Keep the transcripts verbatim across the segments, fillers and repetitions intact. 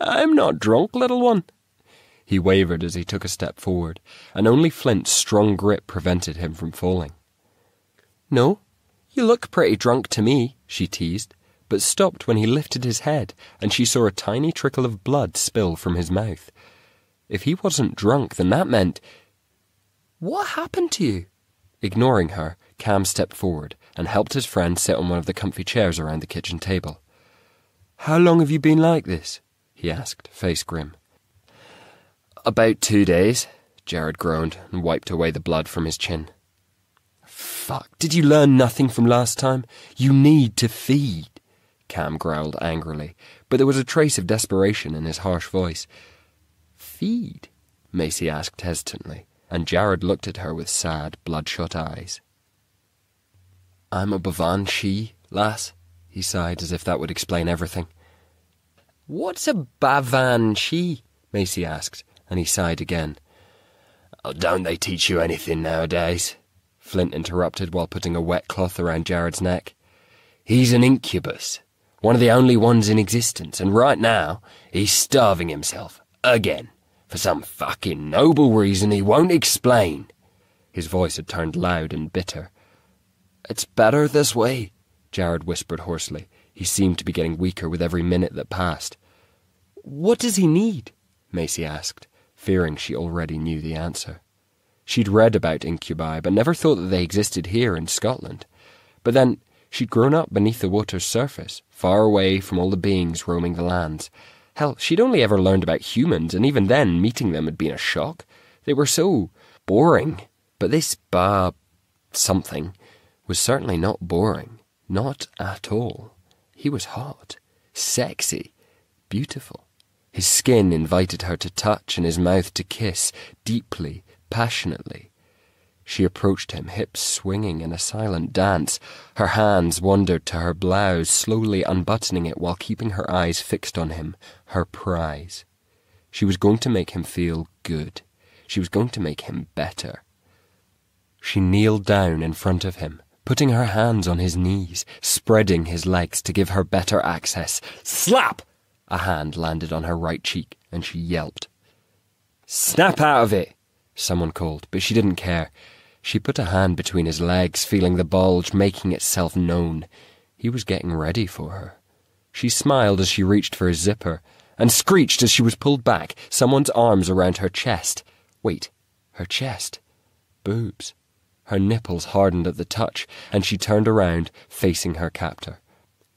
I'm not drunk, little one." He wavered as he took a step forward, and only Flint's strong grip prevented him from falling. "No, you look pretty drunk to me," she teased, but stopped when he lifted his head, and she saw a tiny trickle of blood spill from his mouth. If he wasn't drunk, then that meant... "What happened to you?" Ignoring her, Cam stepped forward and helped his friend sit on one of the comfy chairs around the kitchen table. "How long have you been like this?" he asked, face grim. "About two days, Jared groaned and wiped away the blood from his chin. "Fuck, did you learn nothing from last time? You need to feed," Cam growled angrily, but there was a trace of desperation in his harsh voice. "Feed?" Macy asked hesitantly, and Jared looked at her with sad, bloodshot eyes. "I'm a banshee, lass," he sighed, as if that would explain everything. "What's a banshee?" Macy asked, and he sighed again. "Oh, don't they teach you anything nowadays?" Flint interrupted while putting a wet cloth around Jared's neck. "He's an incubus, one of the only ones in existence, and right now he's starving himself again for some fucking noble reason he won't explain." His voice had turned loud and bitter. "It's better this way," Jared whispered hoarsely. He seemed to be getting weaker with every minute that passed. "What does he need?" Macy asked, fearing she already knew the answer. She'd read about incubi, but never thought that they existed here in Scotland. But then... she'd grown up beneath the water's surface, far away from all the beings roaming the lands. Hell, she'd only ever learned about humans, and even then meeting them had been a shock. They were so boring. But this ba... something was certainly not boring. Not at all. He was hot, sexy, beautiful. His skin invited her to touch and his mouth to kiss, deeply, passionately. She approached him, hips swinging in a silent dance. Her hands wandered to her blouse, slowly unbuttoning it while keeping her eyes fixed on him, her prize. She was going to make him feel good. She was going to make him better. She kneeled down in front of him, putting her hands on his knees, spreading his legs to give her better access. Slap! A hand landed on her right cheek, and she yelped. "Snap out of it!" someone called, but she didn't care. She put a hand between his legs, feeling the bulge making itself known. He was getting ready for her. She smiled as she reached for his zipper, and screeched as she was pulled back, someone's arms around her chest. Wait, her chest. Boobs. Her nipples hardened at the touch, and she turned around, facing her captor.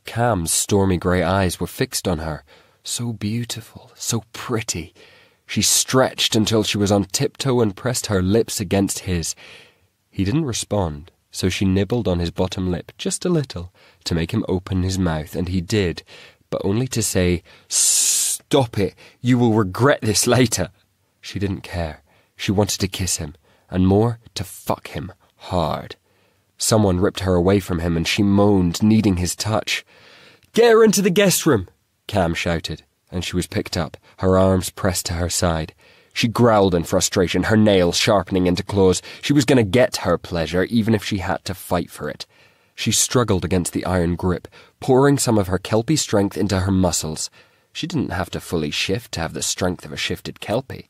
Cam's stormy grey eyes were fixed on her. So beautiful, so pretty. She stretched until she was on tiptoe and pressed her lips against his. He didn't respond, so she nibbled on his bottom lip just a little to make him open his mouth, and he did, but only to say, "Stop it, you will regret this later." She didn't care. She wanted to kiss him, and more, to fuck him hard. Someone ripped her away from him, and she moaned, needing his touch. "Get her into the guest room," Cam shouted, and she was picked up, her arms pressed to her side. She growled in frustration, her nails sharpening into claws. She was going to get her pleasure, even if she had to fight for it. She struggled against the iron grip, pouring some of her kelpie strength into her muscles. She didn't have to fully shift to have the strength of a shifted kelpie.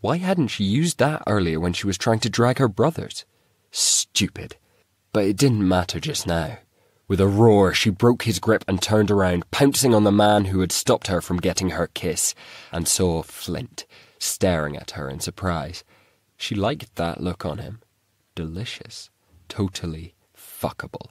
Why hadn't she used that earlier when she was trying to drag her brothers? Stupid. But it didn't matter just now. With a roar, she broke his grip and turned around, pouncing on the man who had stopped her from getting her kiss, and saw Flint staring at her in surprise. She liked that look on him. Delicious. Totally fuckable.